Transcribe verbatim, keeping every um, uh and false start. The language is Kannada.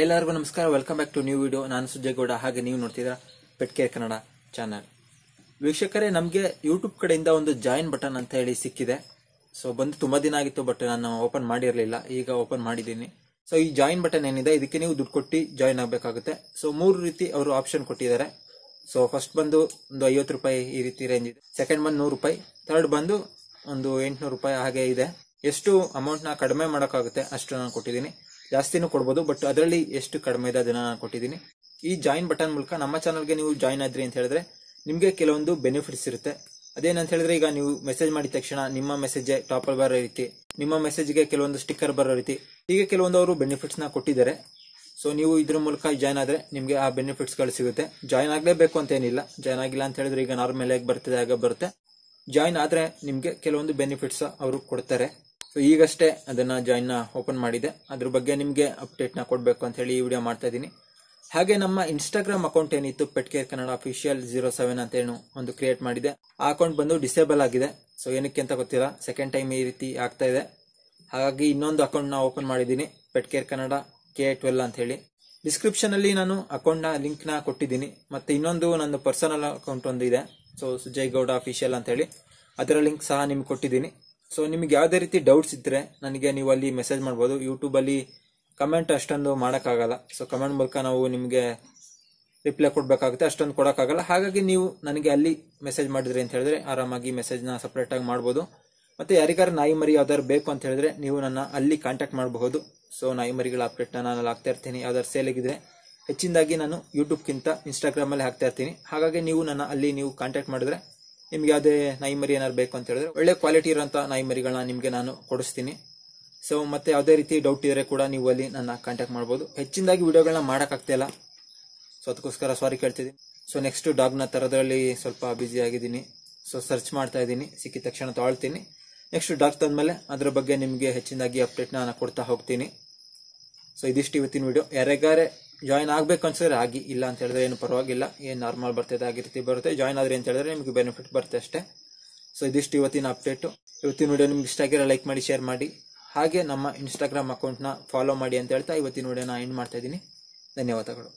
ಎಲ್ಲರಿಗೂ ನಮಸ್ಕಾರ. Welcome back to new video. ನಾನು ಸುಜಯ್ ಗೌಡ, ಹಾಗೆ ನೀವು ನೋಡ್ತಿದ್ದೀರಾ ಪೆಟ್ ಕೇರ್ ಕನ್ನಡ ಚಾನಲ್. ವೀಕ್ಷಕರೇ, ನಮಗೆ ಯೂಟ್ಯೂಬ್ ಕಡೆಯಿಂದ ಒಂದು ಜಾಯಿನ್ ಬಟನ್ ಅಂತ ಹೇಳಿ ಸಿಕ್ಕಿದೆ. ಸೊ ಬಂದು ತುಂಬಾ ದಿನ ಆಗಿತ್ತು, ಬಟ್ ನಾನು ಓಪನ್ ಮಾಡಿರಲಿಲ್ಲ, ಈಗ ಓಪನ್ ಮಾಡಿದ್ದೀನಿ. ಸೊ ಈ ಜಾಯಿನ್ ಬಟನ್ ಏನಿದೆ, ಇದಕ್ಕೆ ನೀವು ದುಡ್ಡು ಕೊಟ್ಟು ಜಾಯಿನ್ ಆಗಬೇಕಾಗುತ್ತೆ. ಸೊ ಮೂರು ರೀತಿ ಅವರು ಆಪ್ಷನ್ ಕೊಟ್ಟಿದ್ದಾರೆ. ಸೊ ಫಸ್ಟ್ ಬಂದು ಒಂದು ಐವತ್ತು ರೂಪಾಯಿ ಈ ರೀತಿ ರೇಂಜ್ ಇದೆ, ಸೆಕೆಂಡ್ ಬಂದು ನೂರು ರೂಪಾಯಿ, ಥರ್ಡ್ ಬಂದು ಒಂದು ಎಂಟುನೂರು ರೂಪಾಯಿ ಹಾಗೆ ಇದೆ. ಎಷ್ಟು ಅಮೌಂಟ್ನ ಕಡಿಮೆ ಮಾಡೋಕ್ಕಾಗುತ್ತೆ ಅಷ್ಟು ನಾನು ಕೊಟ್ಟಿದ್ದೀನಿ. ಜಾಸ್ತಿನೂ ಕೊಡ್ಬೋದು, ಬಟ್ ಅದರಲ್ಲಿ ಎಷ್ಟು ಕಡಿಮೆ ಇದೆ ಅದನ್ನು ನಾನು ಕೊಟ್ಟಿದ್ದೀನಿ. ಈ ಜಾಯಿನ್ ಬಟನ್ ಮೂಲಕ ನಮ್ಮ ಚಾನಲ್ಗೆ ನೀವು ಜಾಯಿನ್ ಆದ್ರಿ ಅಂತ ಹೇಳಿದ್ರೆ ನಿಮಗೆ ಕೆಲವೊಂದು ಬೆನಿಫಿಟ್ಸ್ ಇರುತ್ತೆ. ಅದೇನಂತ ಹೇಳಿದ್ರೆ, ಈಗ ನೀವು ಮೆಸೇಜ್ ಮಾಡಿದ ತಕ್ಷಣ ನಿಮ್ಮ ಮೆಸೇಜೇ ಟಾಪಲ್ಲಿ ಬರೋ ರೀತಿ, ನಿಮ್ಮ ಮೆಸೇಜ್ಗೆ ಕೆಲವೊಂದು ಸ್ಟಿಕ್ಕರ್ ಬರೋ ರೀತಿ, ಹೀಗೆ ಕೆಲವೊಂದು ಅವರು ಬೆನಿಫಿಟ್ಸ್ನ ಕೊಟ್ಟಿದ್ದಾರೆ. ಸೊ ನೀವು ಇದ್ರ ಮೂಲಕ ಜಾಯಿನ್ ಆದರೆ ನಿಮಗೆ ಆ ಬೆನಿಫಿಟ್ಸ್ಗಳು ಸಿಗುತ್ತೆ. ಜಾಯಿನ್ ಆಗಲೇಬೇಕು ಅಂತೇನಿಲ್ಲ, ಜಾಯಿನ್ ಆಗಿಲ್ಲ ಅಂತ ಹೇಳಿದ್ರೆ ಈಗ ನಾರ್ಮಲ್ ಆಗಿ ಬರ್ತದೆ, ಆಗ ಬರುತ್ತೆ. ಜಾಯಿನ್ ಆದರೆ ನಿಮಗೆ ಕೆಲವೊಂದು ಬೆನಿಫಿಟ್ಸ್ ಅವರು ಕೊಡ್ತಾರೆ. ಸೊ ಈಗಷ್ಟೇ ಅದನ್ನು ಜಾಯಿನ್ ಓಪನ್ ಮಾಡಿದೆ, ಅದ್ರ ಬಗ್ಗೆ ನಿಮಗೆ ಅಪ್ಡೇಟ್ನ ಕೊಡಬೇಕು ಅಂತ ಹೇಳಿ ಈ ವಿಡಿಯೋ ಮಾಡ್ತಾ ಇದ್ದೀನಿ. ಹಾಗೆ ನಮ್ಮ ಇನ್ಸ್ಟಾಗ್ರಾಮ್ ಅಕೌಂಟ್ ಏನಿತ್ತು, pet care Kannada official zero seven ಅಂತ ಏನು ಒಂದು ಕ್ರಿಯೇಟ್ ಮಾಡಿದೆ. ಆ ಅಕೌಂಟ್ ಬಂದು ಡಿಸೇಬಲ್ ಆಗಿದೆ. ಸೊ ಏನಕ್ಕೆ ಅಂತ ಗೊತ್ತಿಲ್ಲ, ಸೆಕೆಂಡ್ ಟೈಮ್ ಈ ರೀತಿ ಆಗ್ತಾ ಇದೆ. ಹಾಗಾಗಿ ಇನ್ನೊಂದು ಅಕೌಂಟ್ನ ಓಪನ್ ಮಾಡಿದ್ದೀನಿ, pet care Kannada K twelve ಅಂತ ಹೇಳಿ. ಡಿಸ್ಕ್ರಿಪ್ಷನಲ್ಲಿ ನಾನು ಅಕೌಂಟ್ನ ಲಿಂಕ್ನ ಕೊಟ್ಟಿದ್ದೀನಿ. ಮತ್ತು ಇನ್ನೊಂದು ನನ್ನ ಪರ್ಸನಲ್ ಅಕೌಂಟ್ ಒಂದು ಇದೆ, ಸೊ ಸುಜಯ್ ಗೌಡ ಅಫಿಷಿಯಲ್ ಅಂತ ಹೇಳಿ, ಅದರ ಲಿಂಕ್ ಸಹ ನಿಮ್ಗೆ ಕೊಟ್ಟಿದ್ದೀನಿ. ಸೊ ನಿಮ್ಗೆ ಯಾವುದೇ ರೀತಿ ಡೌಟ್ಸ್ ಇದ್ದರೆ ನನಗೆ ನೀವು ಅಲ್ಲಿ ಮೆಸೇಜ್ ಮಾಡ್ಬೋದು. ಯೂಟ್ಯೂಬಲ್ಲಿ ಕಮೆಂಟ್ ಅಷ್ಟೊಂದು ಮಾಡೋಕ್ಕಾಗಲ್ಲ, ಸೊ ಕಮೆಂಟ್ ಮೂಲಕ ನಾವು ನಿಮಗೆ ರಿಪ್ಲೈ ಕೊಡಬೇಕಾಗುತ್ತೆ, ಅಷ್ಟೊಂದು ಕೊಡೋಕ್ಕಾಗಲ್ಲ. ಹಾಗಾಗಿ ನೀವು ನನಗೆ ಅಲ್ಲಿ ಮೆಸೇಜ್ ಮಾಡಿದ್ರಿ ಅಂತ ಹೇಳಿದ್ರೆ ಆರಾಮಾಗಿ ಮೆಸೇಜ್ನ ಸಪ್ರೇಟಾಗಿ ಮಾಡ್ಬೋದು. ಮತ್ತು ಯಾರಿಗಾರು ನಾಯಿ ಮರಿ ಯಾವ್ದಾದ್ರು ಬೇಕು ಅಂತ ಹೇಳಿದ್ರೆ ನೀವು ನನ್ನ ಅಲ್ಲಿ ಕಾಂಟ್ಯಾಕ್ಟ್ ಮಾಡಬಹುದು. ಸೊ ನಾಯಿ ಮರಿಗಳ ಅಪ್ಡೇಟ್ನ ನಾನು ಹಾಕ್ತಾ ಇರ್ತೀನಿ, ಯಾವ್ದಾದ್ರು ಸೇಲಾಗಿದ್ದರೆ ಹೆಚ್ಚಿನದಾಗಿ ನಾನು ಯೂಟ್ಯೂಬ್ಗಿಂತ ಇನ್ಸ್ಟಾಗ್ರಾಮಲ್ಲಿ ಹಾಕ್ತಾ ಇರ್ತೀನಿ. ಹಾಗಾಗಿ ನೀವು ನನ್ನ ಅಲ್ಲಿ ನೀವು ಕಾಂಟ್ಯಾಕ್ಟ್ ಮಾಡಿದ್ರೆ ನಿಮ್ಗೆ ಯಾವುದೇ ನಾಯಿ ಮರಿ ಏನಾರು ಬೇಕು ಅಂತ ಹೇಳಿದ್ರೆ ಒಳ್ಳೆ ಕ್ವಾಲಿಟಿ ಇರೋಂಥ ನಾಯಿ ಮರಿಗಳನ್ನ ನಿಮಗೆ ನಾನು ಕೊಡಿಸ್ತೀನಿ. ಸೊ ಮತ್ತೆ ಯಾವುದೇ ರೀತಿ ಡೌಟ್ ಇದ್ದರೆ ಕೂಡ ನೀವು ಅಲ್ಲಿ ನನ್ನ ಕಾಂಟ್ಯಾಕ್ಟ್ ಮಾಡ್ಬೋದು. ಹೆಚ್ಚಿನದಾಗಿ ವಿಡಿಯೋಗಳನ್ನ ಮಾಡೋಕ್ಕಾಗ್ತಿಲ್ಲ, ಸೊ ಅದಕ್ಕೋಸ್ಕರ ಸಾರಿ ಕೇಳ್ತಿದ್ದೀನಿ. ಸೊ ನೆಕ್ಸ್ಟ್ ಡಾಗ್ನ ತರೋದ್ರಲ್ಲಿ ಸ್ವಲ್ಪ ಬ್ಯುಸಿ ಆಗಿದ್ದೀನಿ, ಸೊ ಸರ್ಚ್ ಮಾಡ್ತಾ ಇದ್ದೀನಿ, ಸಿಕ್ಕಿದ ತಕ್ಷಣ ತೊಗೊಳ್ತೀನಿ. ನೆಕ್ಸ್ಟ್ ಡಾಗ್ ತಂದಮೇಲೆ ಅದ್ರ ಬಗ್ಗೆ ನಿಮಗೆ ಹೆಚ್ಚಿನದಾಗಿ ಅಪ್ಡೇಟ್ನ ನಾನು ಕೊಡ್ತಾ ಹೋಗ್ತೀನಿ. ಸೊ ಇದಿಷ್ಟು ಇವತ್ತಿನ ವಿಡಿಯೋ. ಯಾರ್ಯಾರೇ ಜಾಯಿನ್ ಆಗಬೇಕು ಅನ್ಸಿದ್ರೆ ಆಗಿ, ಇಲ್ಲ ಅಂತ ಹೇಳಿದ್ರೆ ಏನು ಪರವಾಗಿಲ್ಲ, ಏನು ನಾರ್ಮಲ್ ಬರ್ತದೆ ಆಗಿರ್ತಿ ಬರುತ್ತೆ. ಜಾಯಿನ್ ಆದರೆ ಅಂತ ಹೇಳಿದ್ರೆ ನಿಮಗೆ ಬೆನಿಫಿಟ್ ಬರುತ್ತೆ ಅಷ್ಟೇ. ಸೊ ಇದಿಷ್ಟು ಇವತ್ತಿನ ಅಪ್ಡೇಟು. ಇವತ್ತಿನ ವಿಡಿಯೋ ನಿಮ್ಗೆ ಇಷ್ಟ ಆಗಿರೋ ಲೈಕ್ ಮಾಡಿ, ಶೇರ್ ಮಾಡಿ, ಹಾಗೆ ನಮ್ಮ ಇನ್ಸ್ಟಾಗ್ರಾಮ್ ಅಕೌಂಟ್ನ ಫಾಲೋ ಮಾಡಿ ಅಂತ ಹೇಳ್ತಾ ಇವತ್ತಿನ ವಿಡಿಯೋನ ಎಂಡ್ ಮಾಡ್ತಾ ಇದ್ದೀನಿ. ಧನ್ಯವಾದಗಳು.